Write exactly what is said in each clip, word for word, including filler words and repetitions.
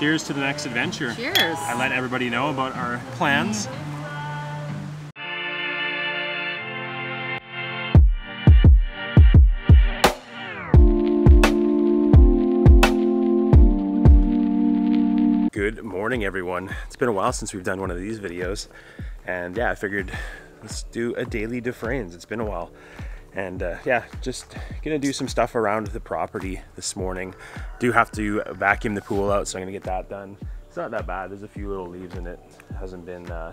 Cheers to the next adventure. Cheers. I let everybody know about our plans. Good morning, everyone. It's been a while since we've done one of these videos, and yeah, I figured let's do a daily Dufresne's. It's been a while. And uh, yeah, just gonna do some stuff around the property this morning. Do have to vacuum the pool out, so I'm gonna get that done. It's not that bad, there's a few little leaves in it. It hasn't been uh,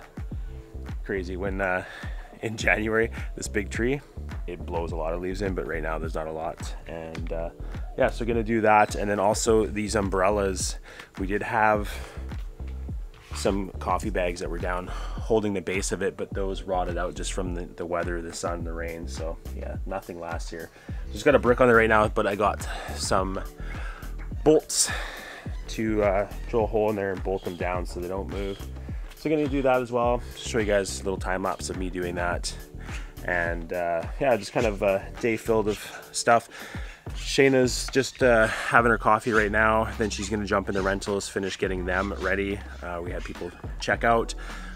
crazy. When uh, in January, this big tree, it blows a lot of leaves in, but right now there's not a lot. And uh, yeah, so gonna do that. And then also these umbrellas, we did have some coffee bags that were down holding the base of it, but those rotted out just from the, the weather, the sun, the rain. So yeah, nothing lasts here. Just got a brick on it right now, but I got some bolts to uh, drill a hole in there and bolt them down so they don't move. So I'm gonna do that as well. Just show you guys a little time lapse of me doing that. And uh, yeah, just kind of a day filled of stuff. Shayna's just uh, having her coffee right now. Then she's gonna jump in the rentals, finish getting them ready. Uh, we had people check out.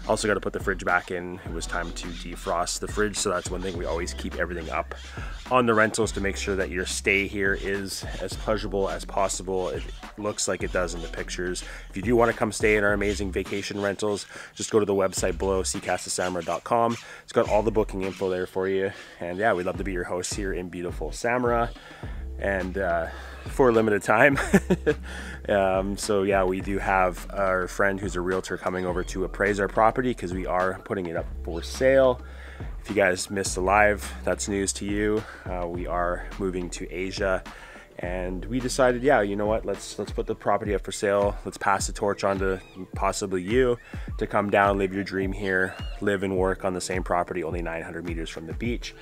Also got to put the fridge back in. It was time to defrost the fridge. So that's one thing, we always keep everything up on the rentals to make sure that your stay here is as pleasurable as possible. It looks like it does in the pictures. If you do want to come stay in our amazing vacation rentals, just go to the website below, sea casa samara dot com. It's got all the booking info there for you. And yeah, we'd love to be your host here in beautiful Samara. And uh, for a limited time. um, so yeah, we do have our friend who's a realtor coming over to appraise our property because we are putting it up for sale. If you guys missed the live, that's news to you. Uh, we are moving to Asia, and we decided, yeah, you know what, let's let's put the property up for sale. Let's pass the torch on to possibly you to come down, live your dream here, live and work on the same property, only nine hundred meters from the beach.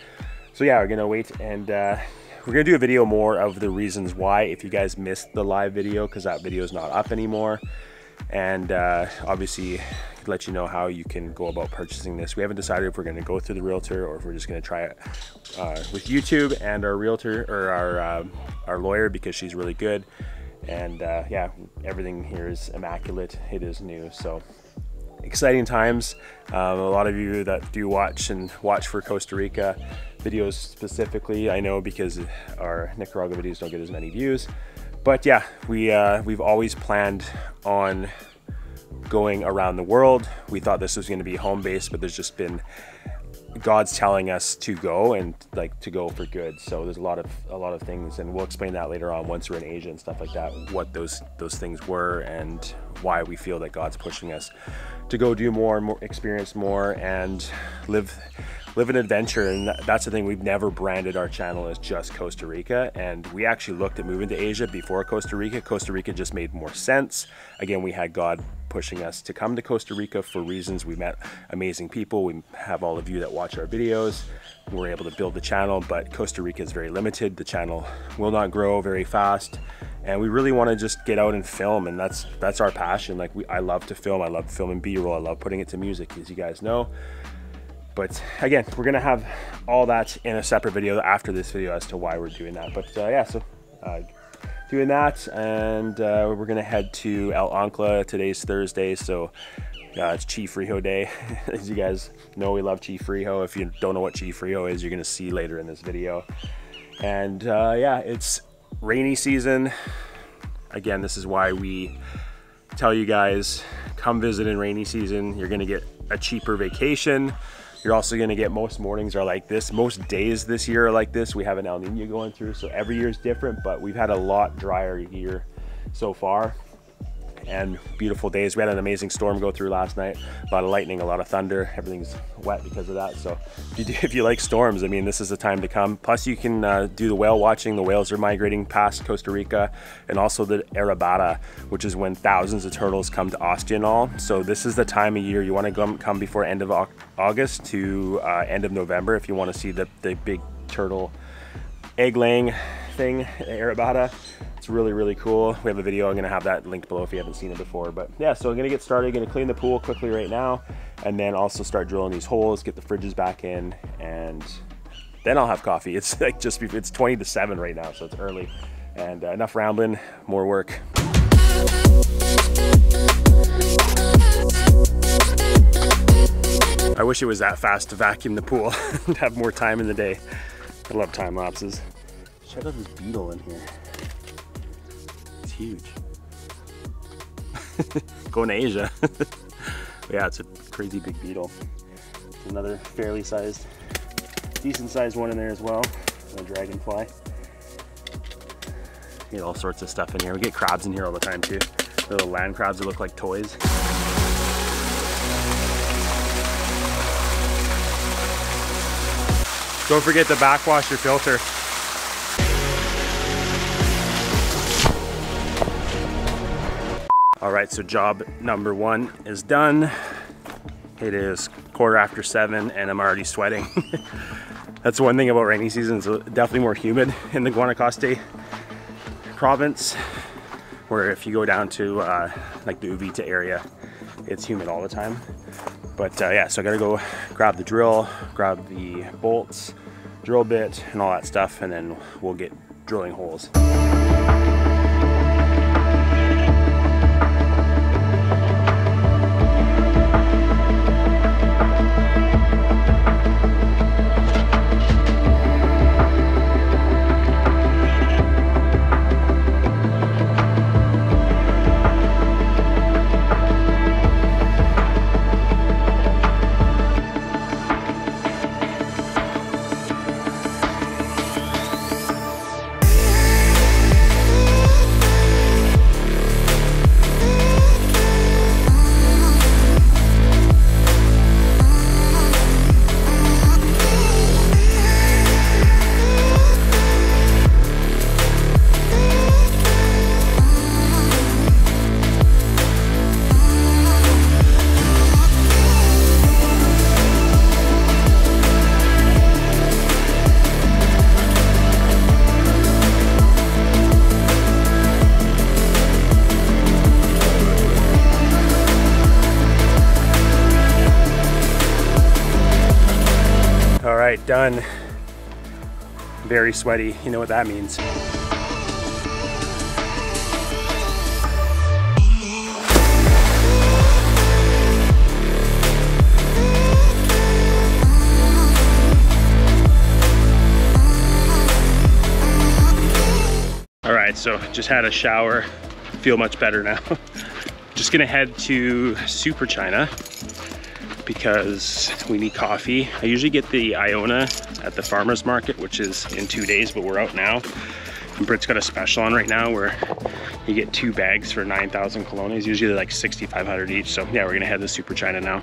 So yeah, we're gonna wait, and uh, we're gonna do a video more of the reasons why, if you guys missed the live video, because that video is not up anymore. And uh, obviously let you know how you can go about purchasing this. We haven't decided if we're gonna go through the realtor or if we're just gonna try it uh, with YouTube and our realtor, or our, uh, our lawyer, because she's really good. And uh, yeah, everything here is immaculate. It is new, so. Exciting times. Um, a lot of you that do watch and watch for Costa Rica videos specifically, I know, because our Nicaragua videos don't get as many views. But yeah, we uh, we've always planned on going around the world. We thought this was going to be home base, but there's just been God's telling us to go, and like to go for good. So there's a lot of a lot of things, and we'll explain that later on once we're in Asia and stuff like that, what those those things were and why we feel that God's pushing us to go do more and more, experience more, and live live an adventure. And that's the thing, we've never branded our channel as just Costa Rica, and we actually looked at moving to Asia before Costa Rica. Costa Rica just made more sense. Again, we had God pushing us to come to Costa Rica for reasons. We met amazing people. We have all of you that watch our videos. We're able to build the channel, but Costa Rica is very limited. The channel will not grow very fast, and we really want to just get out and film, and that's that's our passion. Like we, I love to film. I love filming B-roll. I love putting it to music, as you guys know. But again, we're gonna have all that in a separate video after this video as to why we're doing that. But uh, yeah, so uh, doing that, and uh, we're gonna head to El Ancla. Today's Thursday, so uh, it's Chi Frijo day. As you guys know, we love Chi Frijo. If you don't know what Chi Frijo is, you're gonna see later in this video. And uh, yeah, it's rainy season. Again, this is why we tell you guys, come visit in rainy season. You're gonna get a cheaper vacation. You're also gonna get, most mornings are like this, most days this year are like this. We have an El Nino going through, so every year is different, but we've had a lot drier year so far, and beautiful days. We had an amazing storm go through last night, a lot of lightning, a lot of thunder, everything's wet because of that. So if you, do, if you like storms, I mean, this is the time to come. Plus you can uh, do the whale watching. The whales are migrating past Costa Rica, and also the Arribada, which is when thousands of turtles come to Ostional. So this is the time of year you wanna come, come before end of October, August to uh, end of November, if you want to see the, the big turtle egg laying thing, Arribada. It's really, really cool. We have a video, I'm gonna have that linked below if you haven't seen it before. But yeah, so I'm gonna get started. I'm gonna clean the pool quickly right now, and then also start drilling these holes, get the fridges back in, and then I'll have coffee. It's like just, it's twenty to seven right now, so it's early. And uh, enough rambling, more work. wish it was that fast to vacuum the pool and have more time in the day. I love time lapses. Check out this beetle in here. It's huge. Going to Asia. Yeah, it's a crazy big beetle. It's another fairly sized, decent sized one in there as well. A dragonfly. You get all sorts of stuff in here. We get crabs in here all the time too. Little land crabs that look like toys. Don't forget to backwash your filter. All right, so job number one is done. It is quarter after seven and I'm already sweating. That's one thing about rainy season, it's definitely more humid in the Guanacaste province, where if you go down to uh, like the Uvita area, it's humid all the time. But uh, yeah, so I gotta go grab the drill, grab the bolts, drill bit and all that stuff, and then we'll get drilling holes. Done. Very sweaty. You know what that means. All right, so just had a shower. Feel much better now. Just gonna head to Super China because we need coffee. I usually get the Iona at the farmer's market, which is in two days, but we're out now. And Britt's got a special on right now where you get two bags for nine thousand colones. Usually they're like sixty-five hundred each. So yeah, we're gonna head to Super China now.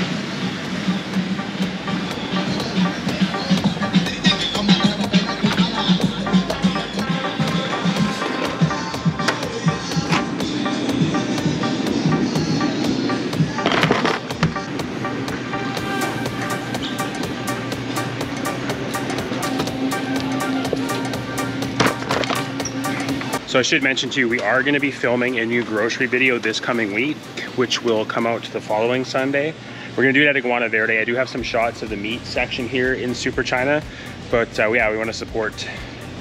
So I should mention to you, we are going to be filming a new grocery video this coming week, which will come out the following Sunday. We're going to do it at Iguana Verde. I do have some shots of the meat section here in Super China, but uh, yeah, we want to support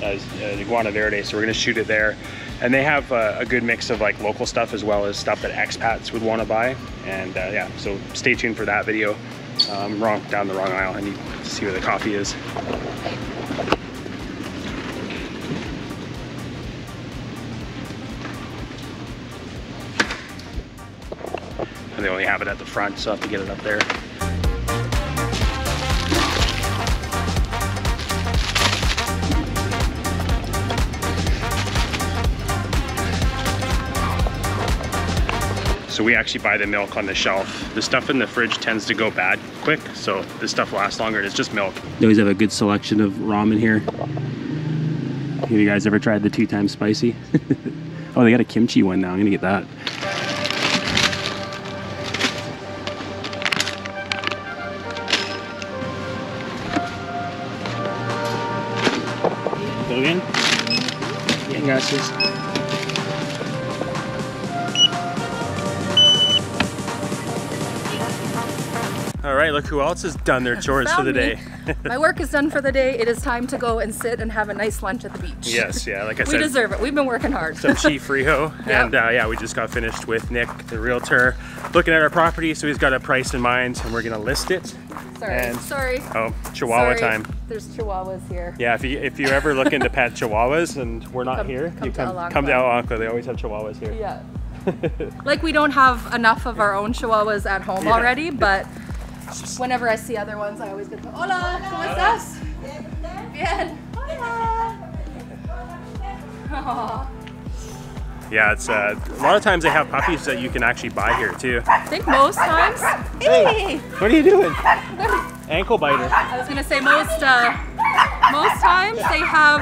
uh, Iguana Verde, so we're going to shoot it there. And they have uh, a good mix of like local stuff as well as stuff that expats would want to buy. And uh, yeah, so stay tuned for that video. Um, wrong, down the wrong aisle. I need to see where the coffee is. They only have it at the front, so I have to get it up there. So we actually buy the milk on the shelf. The stuff in the fridge tends to go bad quick, so this stuff lasts longer. It's just milk. They always have a good selection of ramen here. Have you guys ever tried the two times spicy? Oh, they got a kimchi one now. I'm gonna get that. Again. Yeah, gracias. All right, look who else has done their chores for the day. My work is done for the day. It is time to go and sit and have a nice lunch at the beach. Yes, yeah, like I said. We deserve it. We've been working hard. Some Chi Frijo. Yep. And uh, yeah, we just got finished with Nick, the realtor, looking at our property. So he's got a price in mind and we're gonna list it. Sorry. And, Sorry. Oh, Chihuahua Sorry. time. There's Chihuahuas here. Yeah, if you if you ever looking to pet Chihuahuas and we're not come, here, come you to come, come to El Ancla. They always have Chihuahuas here. Yeah. Like we don't have enough of our own Chihuahuas at home yeah. already, but whenever I see other ones, I always get to, hola, ¿cómo estás? Bien. Hola. Aww. Yeah, it's uh, a lot of times they have puppies that you can actually buy here too. I think most times. Hey, hey, what are you doing? Ankle biter. I was gonna say most uh, most times they have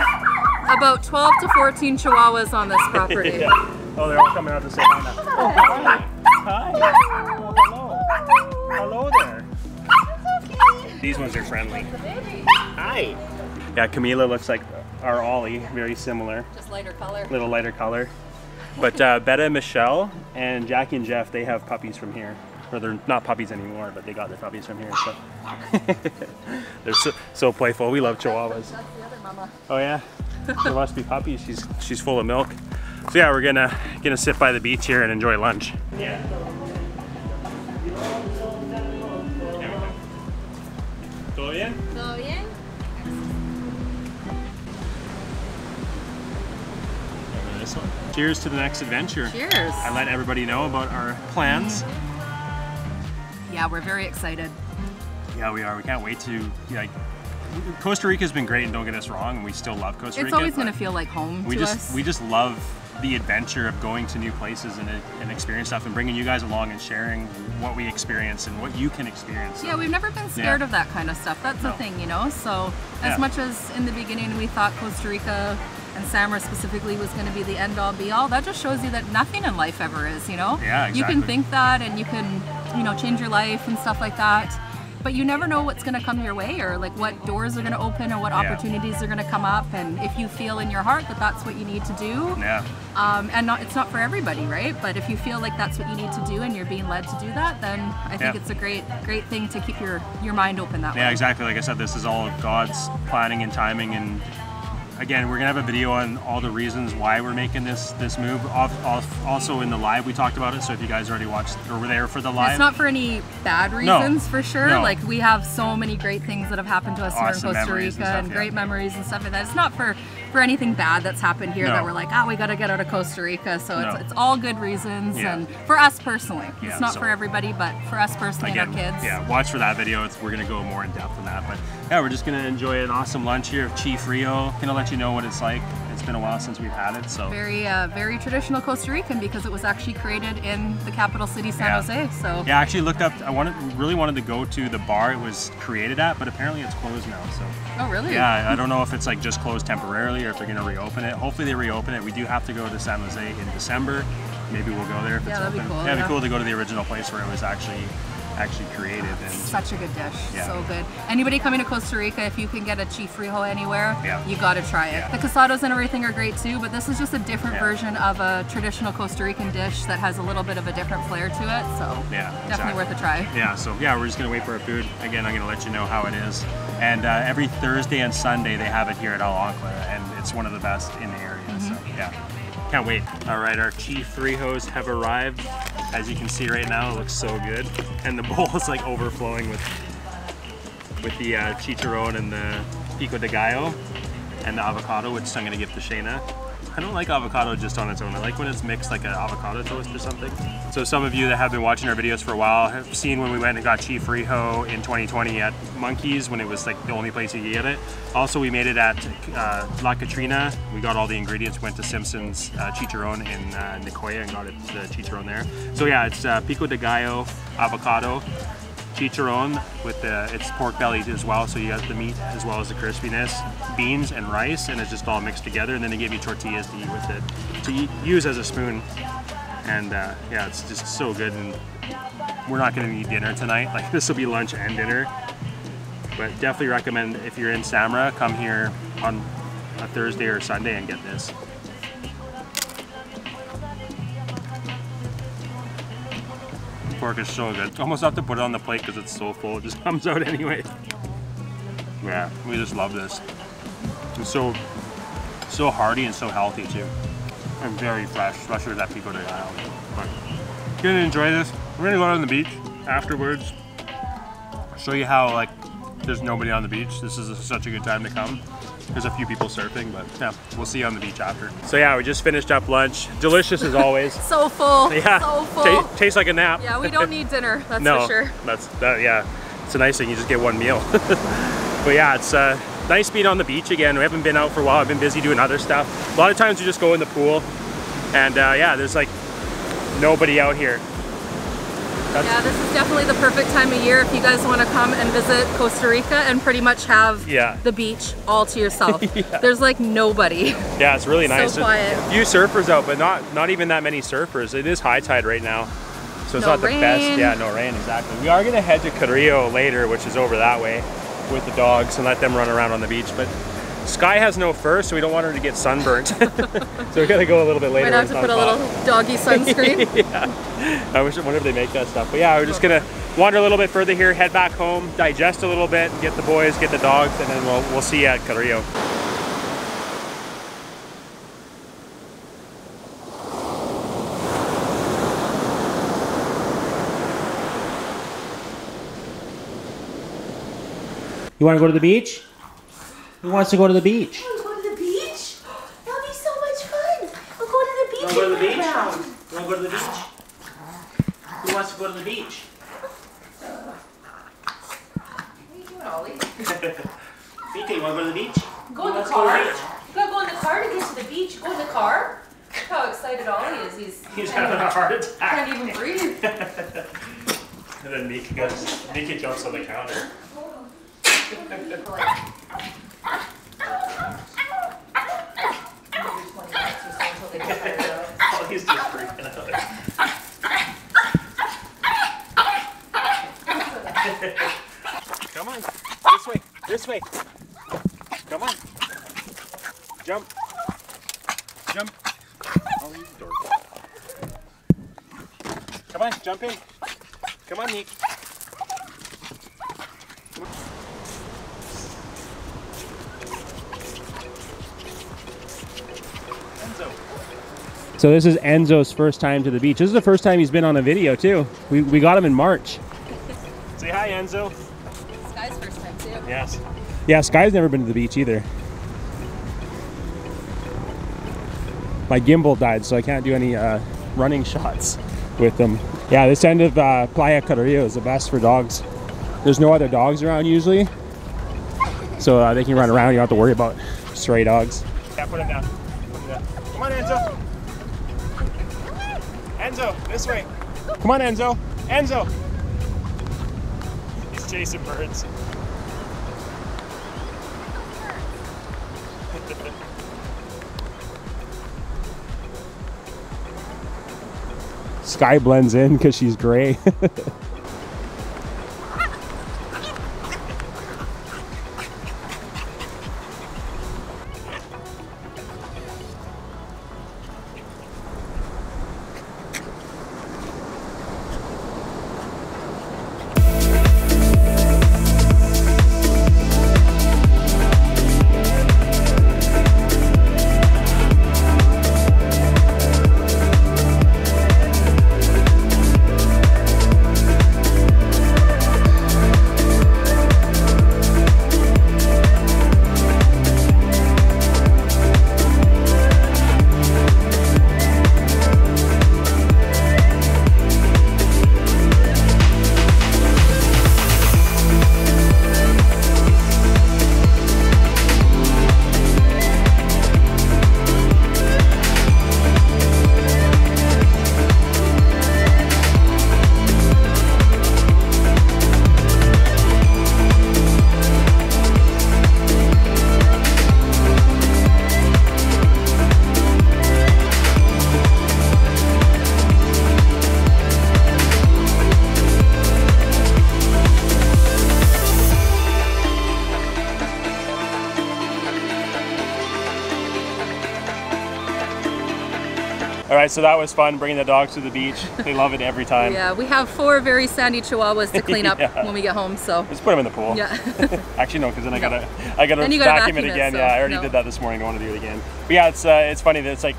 about twelve to fourteen Chihuahuas on this property. Yeah. Oh, they're all coming out to say hi. Oh, hi. Hi. Oh, hello. Hello there. That's okay. These ones are friendly. Hi. Yeah, Camila looks like our Ollie, very similar. Just lighter color. Little lighter color. But uh, Beta, Michelle, and Jackie and Jeff, they have puppies from here. Or they're not puppies anymore, but they got their puppies from here. So. They're so, so playful. We love Chihuahuas. That's the other mama. Oh yeah? There must be puppies. She's she's full of milk. So yeah, we're gonna gonna sit by the beach here and enjoy lunch. Yeah. Todo bien? Todo bien. This one. Cheers to the next adventure. Cheers. I let everybody know about our plans. Yeah, we're very excited. Yeah, we are. We can't wait to, like, Costa Rica's been great, and don't get us wrong, we still love Costa Rica. It's always going to feel like home to us. We just love the adventure of going to new places and, and experience stuff and bringing you guys along and sharing what we experience and what you can experience. Yeah, we've never been scared yeah. of that kind of stuff. That's no. the thing, you know? So as yeah. much as in the beginning we thought Costa Rica and Samara specifically was going to be the end-all be-all, that just shows you that nothing in life ever is, you know? Yeah, exactly. You can think that and you can, you know, change your life and stuff like that, but you never know what's going to come your way or like what doors are going to open or what yeah. opportunities are going to come up, and if you feel in your heart that that's what you need to do, yeah. um, and not, it's not for everybody, right? But if you feel like that's what you need to do and you're being led to do that, then I think yeah. it's a great great thing to keep your, your mind open that yeah, way. Yeah, exactly. Like I said, this is all God's planning and timing, and again, we're gonna have a video on all the reasons why we're making this this move. Also in the live, we talked about it. So if you guys already watched or were there for the live, it's not for any bad reasons no, for sure. No. Like we have so many great things that have happened to us awesome here in Costa Rica and, stuff, and yeah. great memories and stuff like that. It's not for for anything bad that's happened here no. that we're like, ah, oh, we gotta get out of Costa Rica. So no. it's it's all good reasons yeah. and for us personally. Yeah, it's not so. for everybody, but for us personally again, and our kids. Yeah, watch for that video. It's, we're gonna go more in depth on that. But yeah, we're just gonna enjoy an awesome lunch here of Chi Frijo. Gonna let you know what it's like. It's been a while since we've had it, so very uh, very traditional Costa Rican because it was actually created in the capital city, San yeah. Jose. So yeah, I actually looked up, I wanted really wanted to go to the bar it was created at, but apparently it's closed now. So oh really? Yeah, I don't know if it's like just closed temporarily or if they're gonna reopen it. Hopefully they reopen it. We do have to go to San Jose in December. Maybe we'll go there if yeah, it's that'd open. Be cool, yeah, it'd yeah. be cool to go to the original place where it was actually actually created. And such a good dish, yeah. so good. Anybody coming to Costa Rica, if you can get a Chi Frijo anywhere, yeah. you gotta try it. Yeah. The casados and everything are great too, but this is just a different yeah. version of a traditional Costa Rican dish that has a little bit of a different flair to it, so yeah, definitely exactly. worth a try. Yeah, so yeah, we're just gonna wait for our food. Again, I'm gonna let you know how it is. And uh, every Thursday and Sunday, they have it here at El Ancla, and it's one of the best in the area, mm-hmm. so yeah. Can't wait. All right, our Chi Frijos have arrived. As you can see right now, it looks so good. And the bowl is like overflowing with with the uh, chicharron and the pico de gallo and the avocado, which I'm gonna give to Shayna. I don't like avocado just on its own. I like when it's mixed like an avocado toast or something. So some of you that have been watching our videos for a while have seen when we went and got Chi Frijo in twenty twenty at Monkeys when it was like the only place you could get it. Also, we made it at uh, La Catrina. We got all the ingredients, went to Simpson's uh, Chicharron in uh, Nicoya and got it, the Chicharron there. So yeah, it's uh, pico de gallo, avocado, chicharron with the, it's pork belly as well, so you got the meat as well as the crispiness, beans and rice, and it's just all mixed together, and then they give you tortillas to eat with it, to eat, use as a spoon, and uh, yeah, it's just so good. And we're not going to eat dinner tonight, like this will be lunch and dinner, but definitely recommend if you're in Samara, come here on a Thursday or Sunday and get this. Pork is so good. Almost have to put it on the plate because it's so full. It just comes out anyway. Yeah, we just love this. It's so, so hearty and so healthy too. And very fresh, especially with that pico de gallo. But gonna enjoy this. We're gonna go out on the beach afterwards. show you how like there's nobody on the beach. This is a, such a good time to come. There's a few people surfing, but yeah, we'll see you on the beach after. So yeah, we just finished up lunch. Delicious as always. So full. Yeah. So full. T tastes like a nap. Yeah, we don't need dinner. That's no, for sure. That's that. Yeah, it's a nice thing. You just get one meal. But yeah, it's uh, nice being on the beach again. We haven't been out for a while. I've been busy doing other stuff. A lot of times we just go in the pool, and uh, yeah, there's like nobody out here. That's yeah, this is definitely the perfect time of year if you guys want to come and visit Costa Rica and pretty much have yeah. the beach all to yourself. Yeah. There's like nobody. Yeah, it's really nice. So quiet. A few surfers out, but not not even that many surfers. It is high tide right now, so it's no not rain. the best. Yeah, no rain, exactly. We are gonna head to Carrillo later, which is over that way, with the dogs and let them run around on the beach. But Sky has no fur, so we don't want her to get sunburnt. So we gotta go a little bit later. Might have to put a little doggy sunscreen. Yeah. I wish, whenever they make that stuff. But yeah, we're just gonna wander a little bit further here, head back home, digest a little bit, get the boys, get the dogs, and then we'll we'll see you at Carrillo. You wanna go to the beach? Who wants to go to the beach? I want to go to the beach? That'll be so much fun. I'll go to the beach. You want to go to the beach? You want to go to the beach? Who wants to go to the beach? What are you doing, Ollie? Vita, you want to go to the beach? Go in the car. You gotta go in the car to get to the beach. Go in the car. Look how excited Ollie is. He's, He's having a heart attack. Can't even breathe. And then Mika goes. Mika jumps on the counter. Oh, he's just freaking out. Come on, this way, this way. Come on, jump, jump. Oh, he's adorable. Come on, jump in. Come on, Nick. So this is Enzo's first time to the beach. This is the first time he's been on a video too. We, we got him in March. Say hi, Enzo. Sky's first time too. Yes. Yeah, Sky's never been to the beach either. My gimbal died, so I can't do any uh, running shots with them. Yeah, this end of uh, Playa Carrillo is the best for dogs. There's no other dogs around usually, so uh, they can run around. You don't have to worry about stray dogs. Yeah, put him down. Put him down. Come on, Enzo. Enzo, this way. Come on, Enzo. Enzo. He's chasing birds. Sky blends in because she's gray. So that was fun, bringing the dogs to the beach. They love it every time. Yeah, we have four very sandy chihuahuas to clean up yeah. when we get home, so. Just put them in the pool. Yeah. Actually, no, because then I no. gotta, I gotta, gotta vacuum, vacuum it again. It, so yeah, I already no. did that this morning. I want to do it again. But yeah, it's uh, it's funny that it's like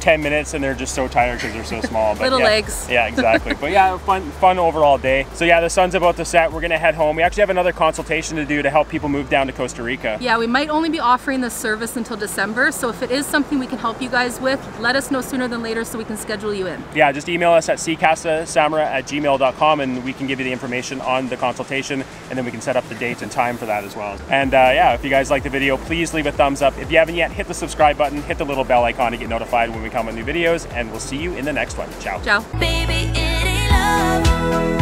ten minutes and they're just so tired because they're so small. But little yeah, legs. Yeah, exactly. But yeah, fun, fun overall day. So yeah, the sun's about to set. We're gonna head home. We actually have another consultation to do to help people move down to Costa Rica. Yeah, we might only be offering this service until December. So if it is something we can help you guys with, let us know sooner than later so we can schedule you in. Yeah, just email us at sea casa samara at gmail dot com and we can give you the information on the consultation, and then we can set up the date and time for that as well. And uh, yeah, if you guys like the video, please leave a thumbs up. If you haven't yet, hit the subscribe button, hit the little bell icon to get notified when we come with new videos, and we'll see you in the next one. Ciao. Ciao. Baby, it ain't love.